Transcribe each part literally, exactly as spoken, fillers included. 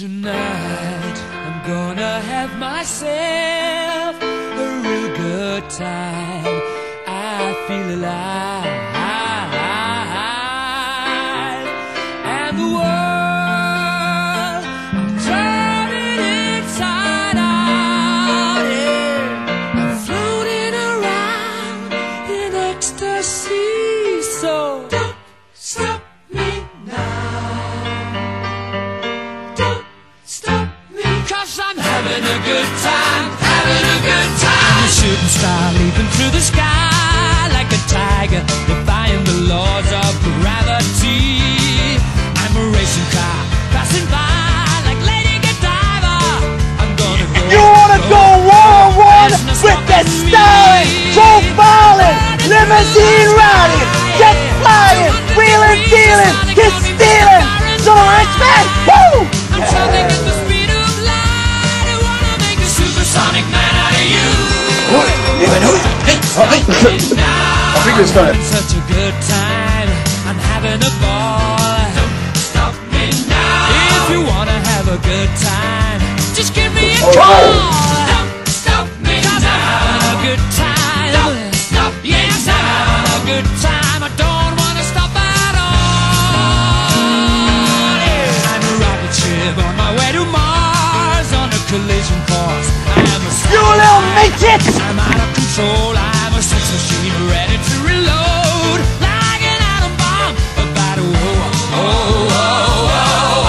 Tonight, I'm gonna have myself a real good time. I feel alive. And the world, I'm turning inside out. Yeah. I'm floating around in ecstasy. So don't stop me now. Don't stop me, 'cause I'm having a good time, having a good time. I'm a shooting star leaping through the sky like a tiger, defying the laws of gravity. I'm a racing car passing by like Lady Godiva. I'm gonna go. You wanna go one-on-one with the styling, profiling, limousine riding, jet flying, wheeling, dealing, kiss stealing, so the lights back. Woo! I'm traveling at the speed of light. I wanna make a supersonic man out of you. I think it's time. Such a good time. I'm having a ball. Don't stop me now. If you wanna have a good time, just give me a call. Don't stop me now. I'm having a good time. Don't stop me now. I'm having a good time. I don't wanna stop at all. Yeah. I'm a rocket ship on my way to Mars on a collision course. I am a star. You little midget! I'm out of control. I'm a sex machine ready to reload like an atom bomb about to oh, oh, oh, oh,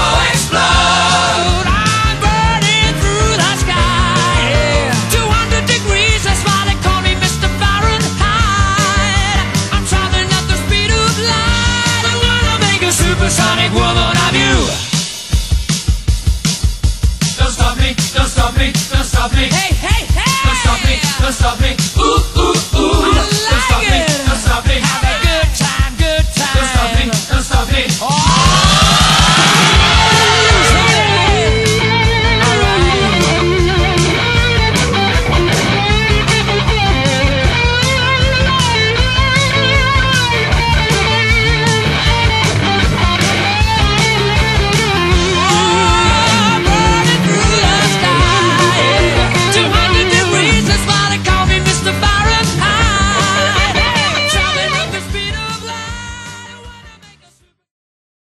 oh, explode. I'm burning through the sky. Yeah. two hundred degrees, that's why they call me Mister Fahrenheit. I'm traveling at the speed of light. I wanna make a supersonic woman of you. Don't stop me, don't stop me, don't stop me. Hey, hey, hey. Don't stop me, don't stop me, ooh, ooh, ooh. Don't stop me.